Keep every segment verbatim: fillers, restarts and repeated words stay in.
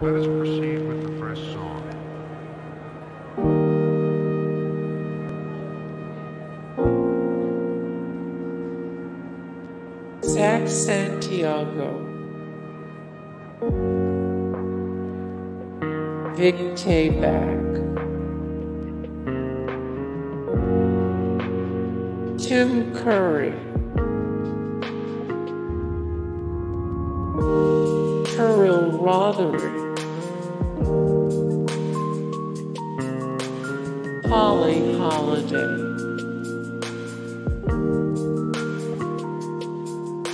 Let us proceed with the first song. Zak Santiago, Vic Tayback, Tim Curry, Teryl Rothery, Holly Holiday,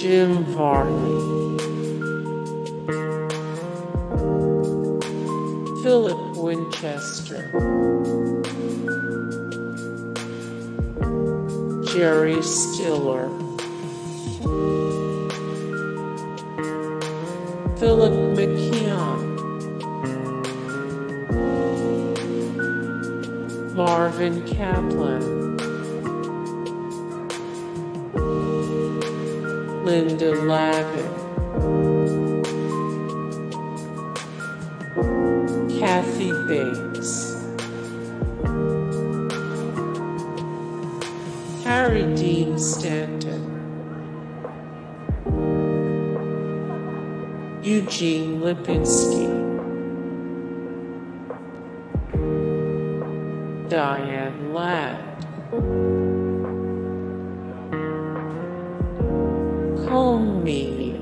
Jim Varney, Philip Winchester, Jerry Stiller, Philip McKeon, Marvin Kaplan, Linda Lavin, Kathy Bates, Harry Dean Stanton, Eugene Lipinski, Diane Ladd, Colm Meaney,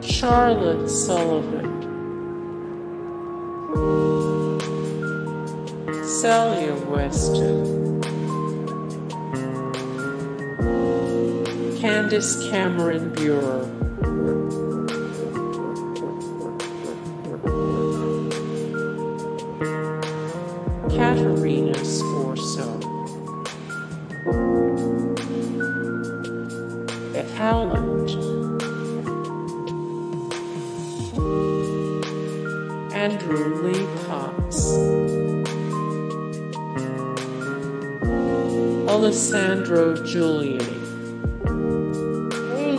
Charlotte Sullivan, Celia Weston, Candace Cameron-Bure, Caterina Scorsone, Beth Howland, Andrew-Lee Potts, Alessandro Juliani. Hey